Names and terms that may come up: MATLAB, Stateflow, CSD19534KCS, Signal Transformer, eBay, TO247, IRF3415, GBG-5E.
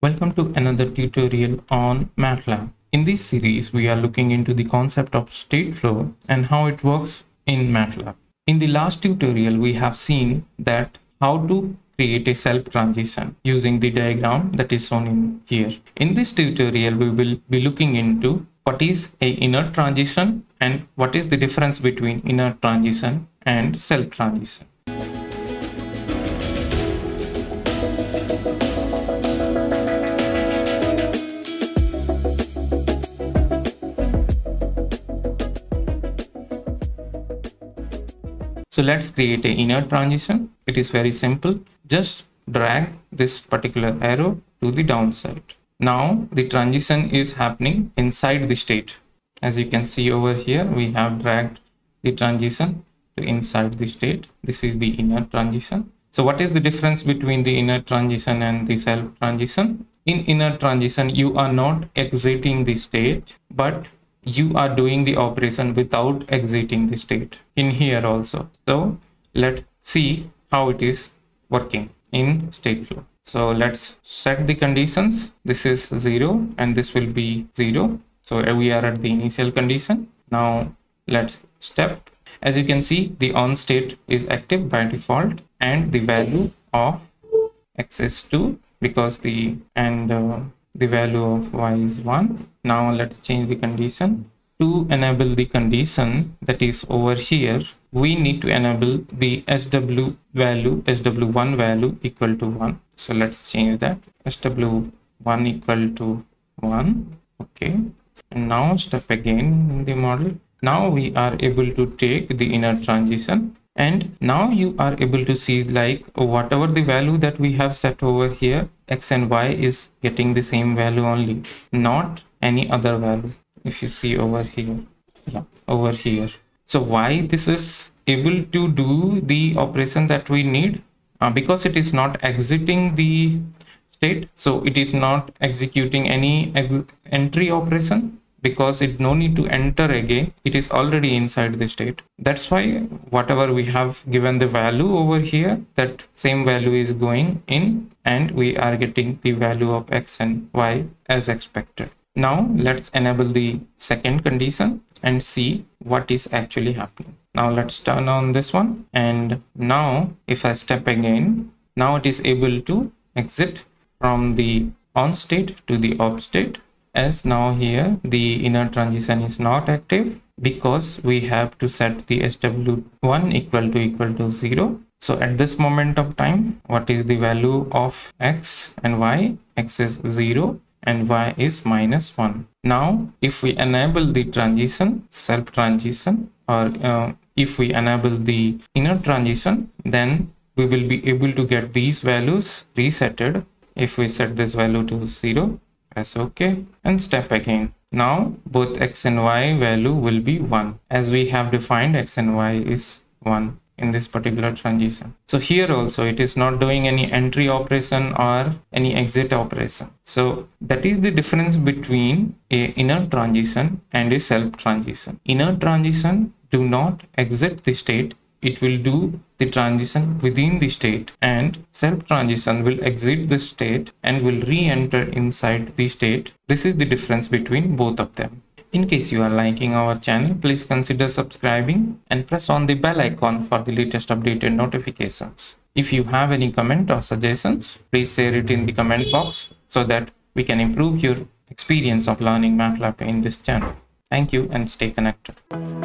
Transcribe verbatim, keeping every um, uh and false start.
Welcome to another tutorial on MATLAB. In this series, we are looking into the concept of Stateflow and how it works in MATLAB. In the last tutorial, we have seen that how to create a self-transition using the diagram that is shown in here. In this tutorial, we will be looking into what is a inner transition and what is the difference between inner transition and self-transition. So let's create an inner transition. It is very simple. Just drag this particular arrow to the downside. Now the transition is happening inside the state. As you can see over here, we have dragged the transition to inside the state. This is the inner transition. So what is the difference between the inner transition and the self transition? In inner transition, you are not exiting the state, but you are doing the operation without exiting the state in here also. So let's see how it is working in Stateflow. So let's set the conditions. This is zero and this will be zero. So we are at the initial condition. Now let's step. As you can see, the on state is active by default and the value of x is two because the and uh, the value of y is one. Now let's change the condition. To enable the condition that is over here, we need to enable the S W value, S W one value equal to one. So let's change that. S W one equal to one. Okay. And now step again in the model. Now we are able to take the inner transition. And now you are able to see like whatever the value that we have set over here, x and y is getting the same value only, not any other value. If you see over here, yeah, over here. So why this is able to do the operation that we need? Uh, because it is not exiting the state. So it is not executing any ex entry operation. Because it no need to enter again, it is already inside the state. That's why whatever we have given the value over here, that same value is going in and we are getting the value of x and y as expected. Now let's enable the second condition and see what is actually happening. Now let's turn on this one, and now if I step again, now it is able to exit from the on state to the off state. As now here the inner transition is not active because we have to set the S W one equal to equal to zero. So at this moment of time, what is the value of x and y? X is zero and y is minus one. Now if we enable the transition, self transition, or uh, if we enable the inner transition, then we will be able to get these values resetted. If we set this value to zero, press OK and step again. Now both x and y value will be one, as we have defined x and y is one in this particular transition. So here also it is not doing any entry operation or any exit operation. So that is the difference between a inner transition and a self transition. Inner transition do not exit the state. It will do the transition within the state, and self transition will exit the state and will re-enter inside the state. This is the difference between both of them. In case you are liking our channel, please consider subscribing and press on the bell icon for the latest updated notifications. If you have any comment or suggestions, please share it in the comment box so that we can improve your experience of learning MATLAB in this channel. Thank you and stay connected.